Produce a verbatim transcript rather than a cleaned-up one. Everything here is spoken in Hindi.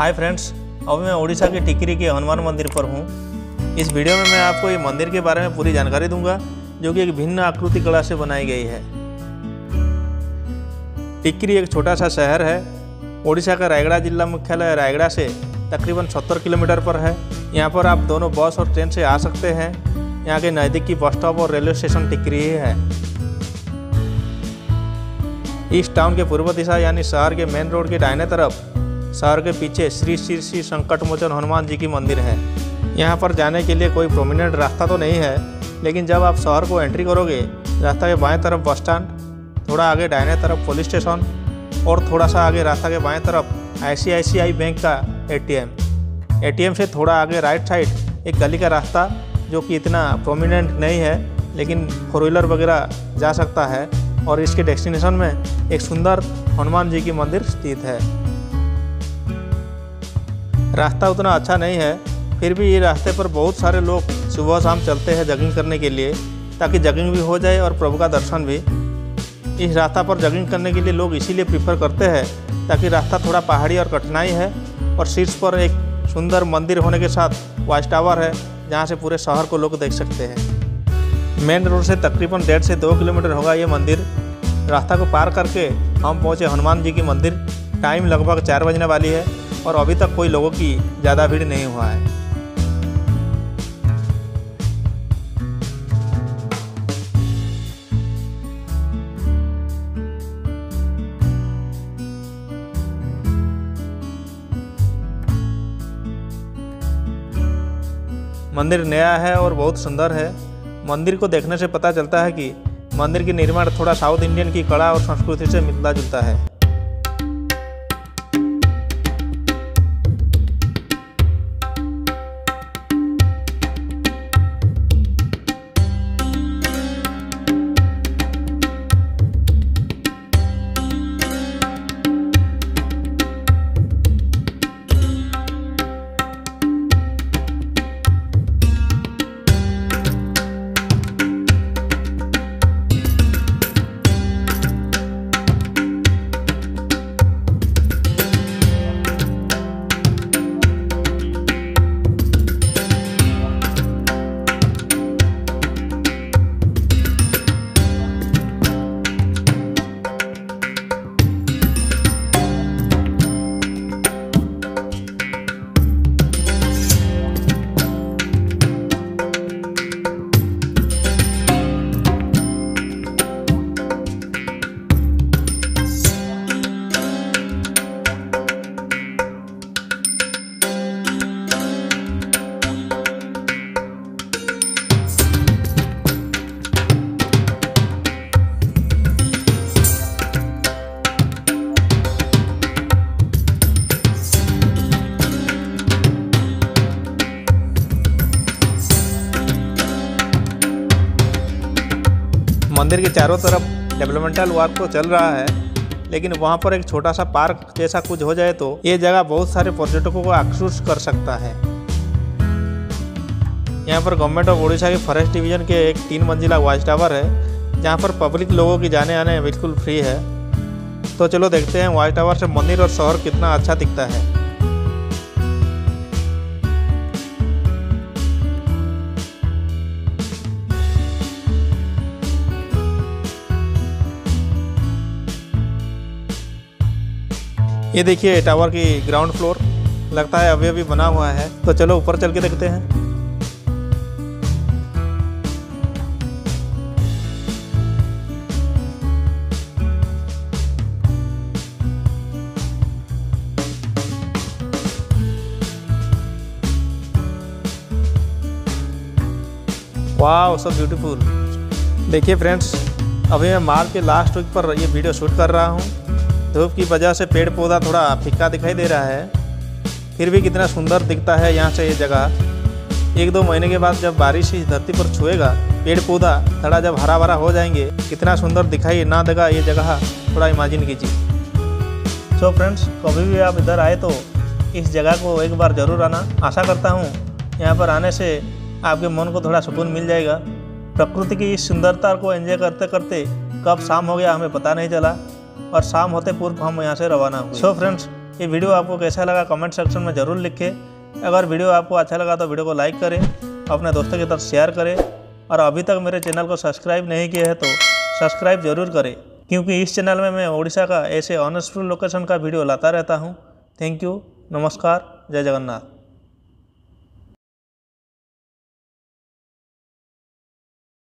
हाय फ्रेंड्स, अब मैं ओडिशा के टिकरी के हनुमान मंदिर पर हूँ। इस वीडियो में मैं आपको ये मंदिर के बारे में पूरी जानकारी दूंगा, जो कि एक भिन्न आकृति कला से बनाई गई है। टिकरी एक छोटा सा शहर है। ओडिशा का रायगड़ा जिला मुख्यालय रायगड़ा से तकरीबन सत्तर किलोमीटर पर है। यहाँ पर आप दोनों बस और ट्रेन से आ सकते हैं। यहाँ के नज़दीकी बस स्टॉप और रेलवे स्टेशन टिकरी ही है। इस टाउन के पूर्व दिशा यानी शहर के मेन रोड के दाहिने तरफ शहर के पीछे श्री श्री श्री संकटमोचन हनुमान जी की मंदिर है। यहाँ पर जाने के लिए कोई प्रोमिनेंट रास्ता तो नहीं है, लेकिन जब आप शहर को एंट्री करोगे, रास्ता के बाएं तरफ बस स्टैंड, थोड़ा आगे दाहिने तरफ पुलिस स्टेशन और थोड़ा सा आगे रास्ता के बाएं तरफ आई सी आई सी आई बैंक का A T M. A T M से थोड़ा आगे राइट साइड एक गली का रास्ता, जो कि इतना प्रोमिनेंट नहीं है, लेकिन फोर व्हीलर वगैरह जा सकता है। और इसके डेस्टिनेशन में एक सुंदर हनुमान जी की मंदिर स्थित है। रास्ता उतना अच्छा नहीं है, फिर भी ये रास्ते पर बहुत सारे लोग सुबह शाम चलते हैं जगिंग करने के लिए, ताकि जगिंग भी हो जाए और प्रभु का दर्शन भी। इस रास्ता पर जगिंग करने के लिए लोग इसीलिए प्रीफर करते हैं, ताकि रास्ता थोड़ा पहाड़ी और कठिनाई है और शीर्ष पर एक सुंदर मंदिर होने के साथ वॉच टावर है, जहाँ से पूरे शहर को लोग देख सकते हैं। मेन रोड से तकरीबन डेढ़ से दो किलोमीटर होगा ये मंदिर। रास्ता को पार करके हम पहुँचे हनुमान जी की मंदिर। टाइम लगभग चार बजने वाली है और अभी तक कोई लोगों की ज़्यादा भीड़ नहीं हुआ है। मंदिर नया है और बहुत सुंदर है। मंदिर को देखने से पता चलता है कि मंदिर के निर्माण थोड़ा साउथ इंडियन की कला और संस्कृति से मिलता जुलता है। मंदिर के चारों तरफ डेवलपमेंटल वर्क तो चल रहा है, लेकिन वहाँ पर एक छोटा सा पार्क जैसा कुछ हो जाए तो ये जगह बहुत सारे पर्यटकों को आकर्षित कर सकता है। यहाँ पर गवर्नमेंट ऑफ ओडिशा के फॉरेस्ट डिवीजन के एक तीन मंजिला वॉच टावर है, जहाँ पर पब्लिक लोगों की जाने आने बिल्कुल फ्री है। तो चलो देखते हैं वॉच टावर से मंदिर और शहर कितना अच्छा दिखता है। ये देखिए टावर की ग्राउंड फ्लोर, लगता है अभी अभी बना हुआ है। तो चलो ऊपर चल के देखते हैं। वाह, सो ब्यूटीफुल। देखिए फ्रेंड्स, अभी मैं मार्च के लास्ट वीक पर ये वीडियो शूट कर रहा हूँ। धूप की वजह से पेड़ पौधा थोड़ा फीका दिखाई दे रहा है, फिर भी कितना सुंदर दिखता है यहाँ से ये जगह। एक दो महीने के बाद जब बारिश इस धरती पर छुएगा, पेड़ पौधा थोड़ा जब हरा भरा हो जाएंगे, कितना सुंदर दिखाई ना देगा ये जगह, थोड़ा इमेजिन कीजिए। सो फ्रेंड्स, कभी भी आप इधर आए तो इस जगह को एक बार ज़रूर आना। आशा करता हूँ यहाँ पर आने से आपके मन को थोड़ा सुकून मिल जाएगा। प्रकृति की इस सुंदरता को एंजॉय करते करते कब शाम हो गया हमें पता नहीं चला, और शाम होते पूर्व हम यहाँ से रवाना हुए। सो फ्रेंड्स, ये वीडियो आपको कैसा लगा कमेंट सेक्शन में ज़रूर लिखें। अगर वीडियो आपको अच्छा लगा तो वीडियो को लाइक करें, अपने दोस्तों के साथ शेयर करें और अभी तक मेरे चैनल को सब्सक्राइब नहीं किया है तो सब्सक्राइब जरूर करें, क्योंकि इस चैनल में मैं ओडिशा का ऐसे ऑनेस्टफुल लोकेशन का वीडियो लाता रहता हूँ। Thank you. नमस्कार। जय जगन्नाथ।